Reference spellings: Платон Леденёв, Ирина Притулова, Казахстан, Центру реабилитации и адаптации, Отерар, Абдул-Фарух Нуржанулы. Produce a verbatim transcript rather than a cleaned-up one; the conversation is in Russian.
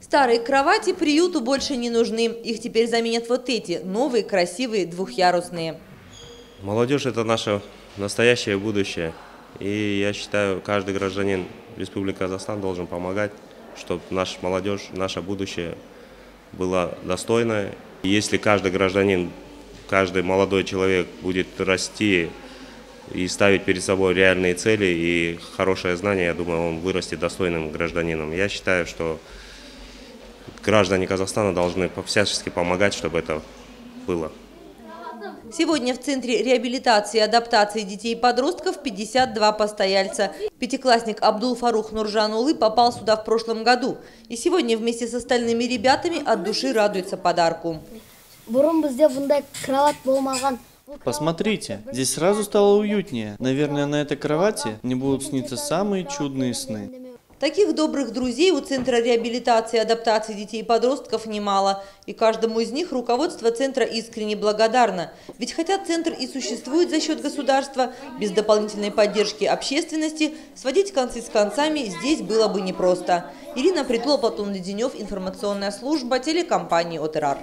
Старые кровати приюту больше не нужны. Их теперь заменят вот эти, новые, красивые, двухъярусные. Молодежь – это наше настоящее будущее. И я считаю, каждый гражданин Республики Казахстан должен помогать, чтобы наша молодежь, наше будущее было достойное. И если каждый гражданин, каждый молодой человек будет расти и ставить перед собой реальные цели и хорошее знание, я думаю, он вырастет достойным гражданином. Я считаю, что граждане Казахстана должны всячески помогать, чтобы это было. Сегодня в Центре реабилитации и адаптации детей и подростков пятьдесят два постояльца. Пятиклассник Абдул-Фарух Нуржанулы попал сюда в прошлом году. И сегодня вместе с остальными ребятами от души радуется подарку. Посмотрите, здесь сразу стало уютнее. Наверное, на этой кровати мне будут сниться самые чудные сны. Таких добрых друзей у Центра реабилитации и адаптации детей и подростков немало. И каждому из них руководство Центра искренне благодарно. Ведь хотя Центр и существует за счет государства, без дополнительной поддержки общественности сводить концы с концами здесь было бы непросто. Ирина Притулова, Платон Леденёв, информационная служба телекомпании «Отерар».